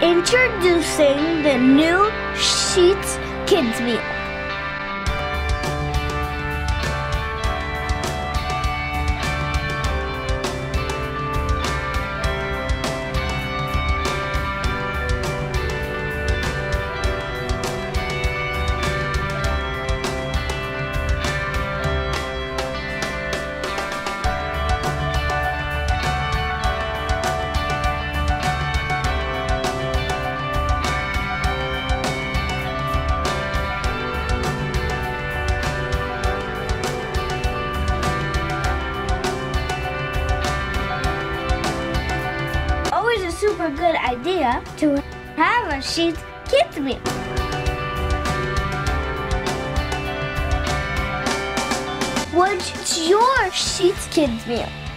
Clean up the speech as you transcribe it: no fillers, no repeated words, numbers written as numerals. Introducing the new Sheetz Kids Meal. Super good idea to have a Sheetz Kids Meal. What's your Sheetz Kids Meal?